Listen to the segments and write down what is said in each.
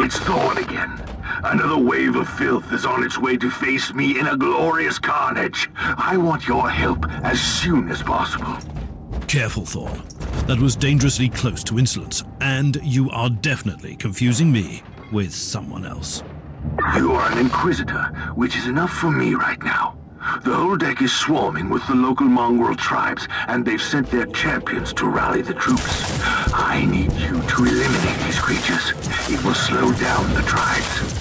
It's Thorn again. Another wave of filth is on its way to face me in a glorious carnage. I want your help as soon as possible. Careful, Thorn. That was dangerously close to insolence, and you are definitely confusing me with someone else. You are an Inquisitor, which is enough for me right now. The whole deck is swarming with the local mongrel tribes, and they've sent their champions to rally the troops. I need you to eliminate these creatures. It will slow down the tribes.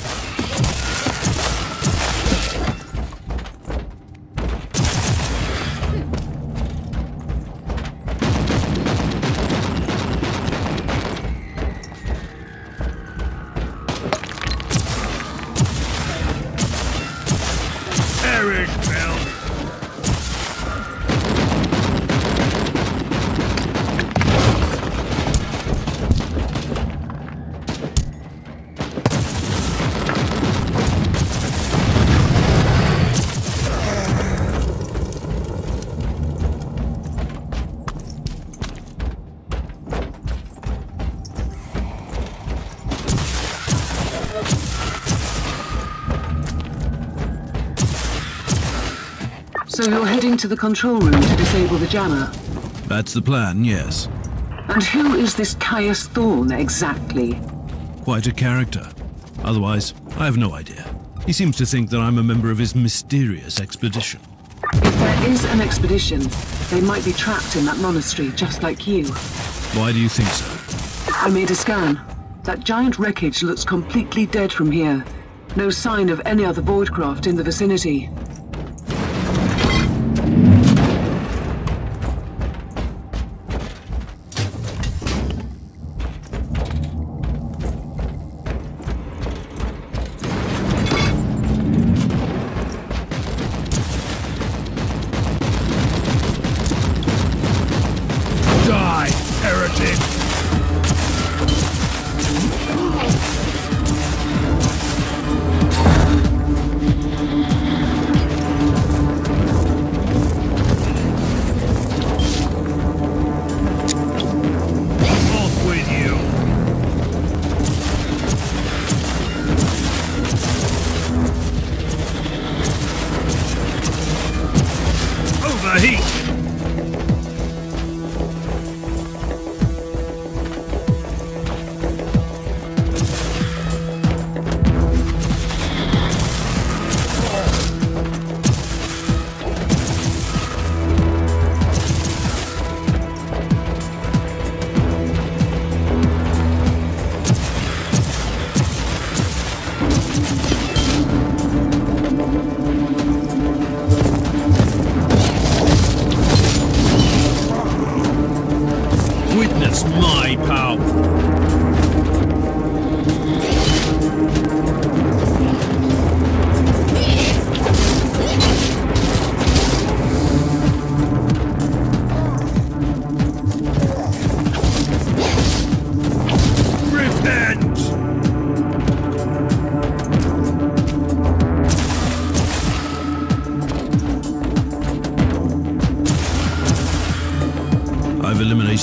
So you're heading to the control room to disable the jammer? That's the plan, yes. And who is this Caius Thorn, exactly? Quite a character. Otherwise, I have no idea. He seems to think that I'm a member of his mysterious expedition. If there is an expedition, they might be trapped in that monastery, just like you. Why do you think so? I made a scan. That giant wreckage looks completely dead from here. No sign of any other voidcraft in the vicinity.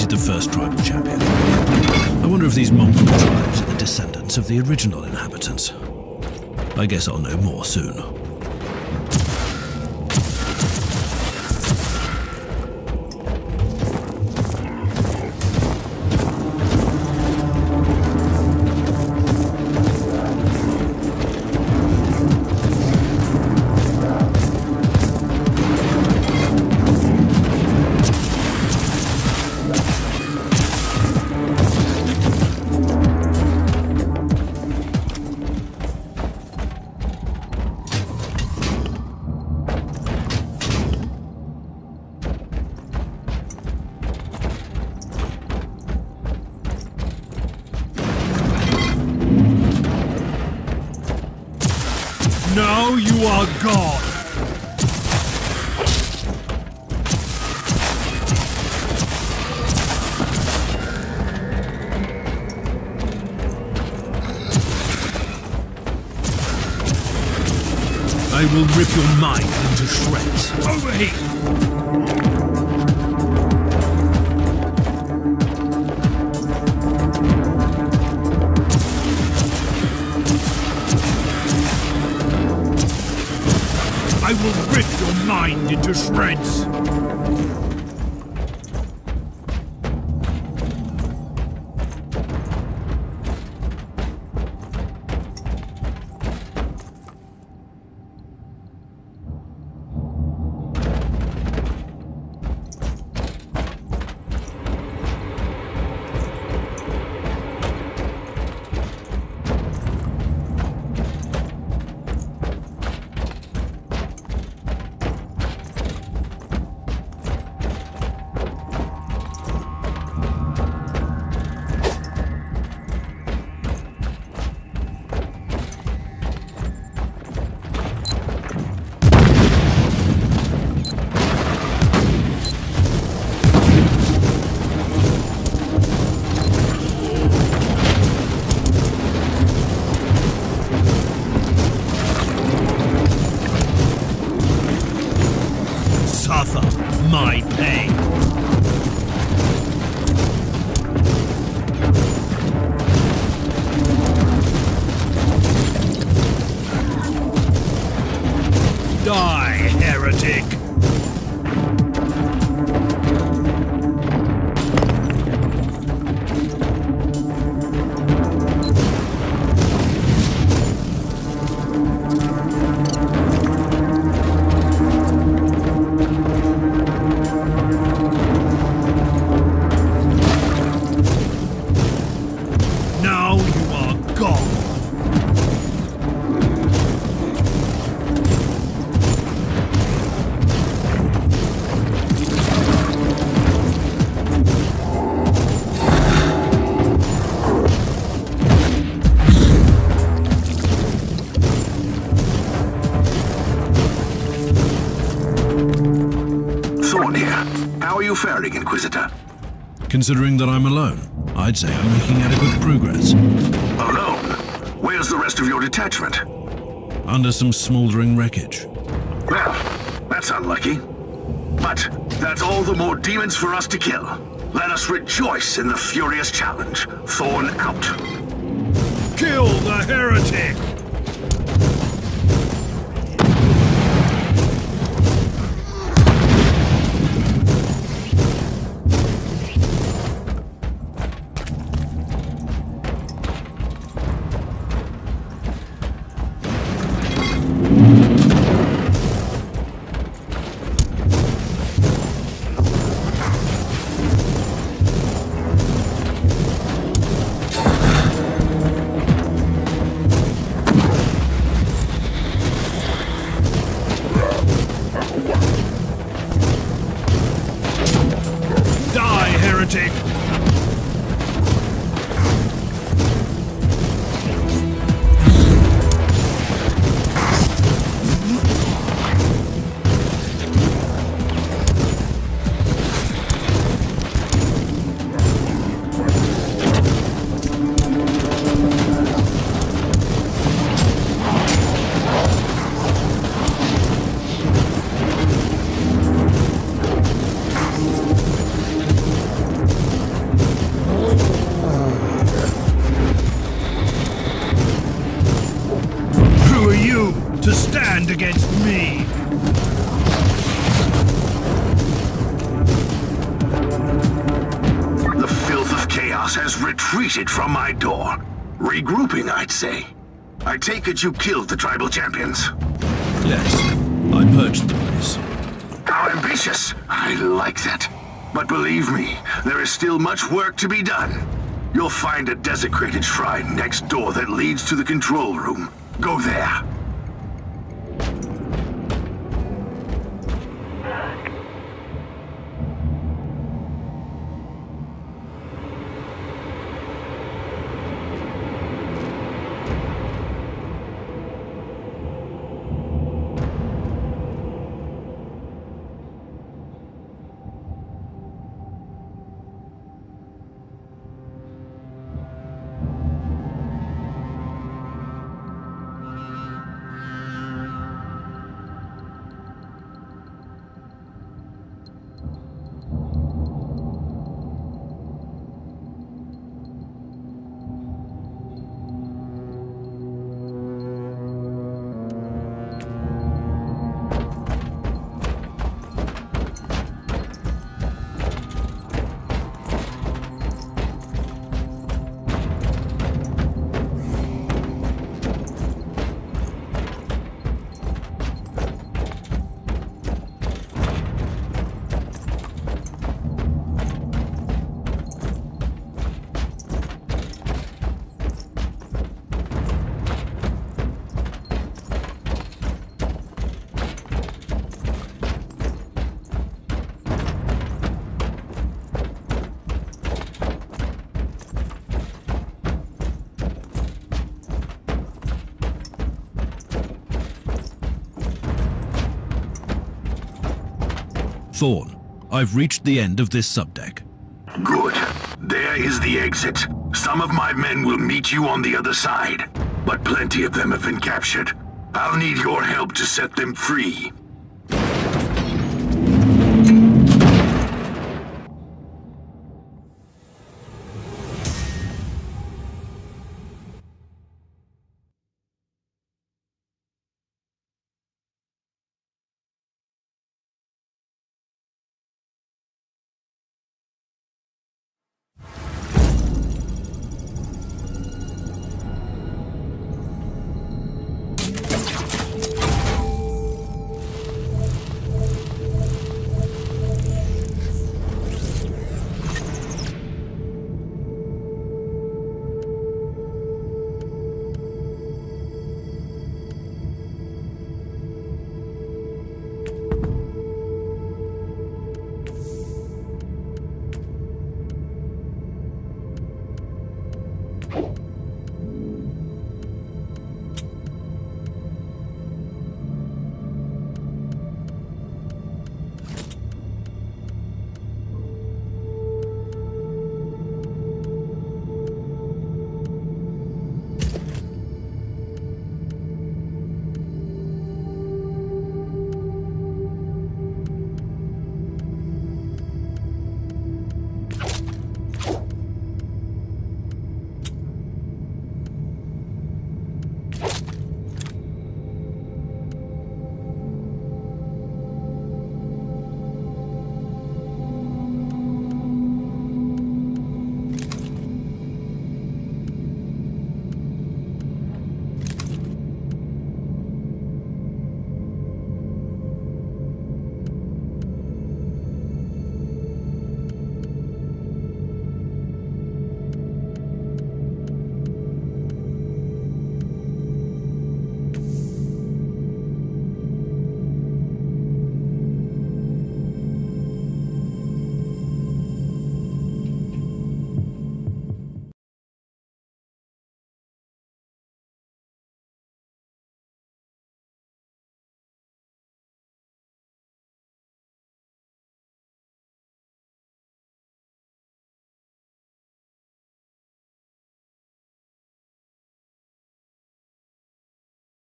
The first tribal champion. I wonder if these mongrel tribes are the descendants of the original inhabitants. I guess I'll know more soon. Now you are gone! I will rip your mind into shreds. Over here! mind into shreds. Faring, Inquisitor. Considering that I'm alone, I'd say I'm making adequate progress. Alone? Where's the rest of your detachment? Under some smoldering wreckage. Well, that's unlucky. But that's all the more demons for us to kill. Let us rejoice in the furious challenge. Thorn out. Kill the heretic! From my door. Regrouping, I'd say. I take it you killed the tribal champions. Yes, I purged the place. How ambitious! I like that. But believe me, there is still much work to be done. You'll find a desecrated shrine next door that leads to the control room. Go there. Thorn. I've reached the end of this subdeck. Good. There is the exit. Some of my men will meet you on the other side, but plenty of them have been captured. I'll need your help to set them free.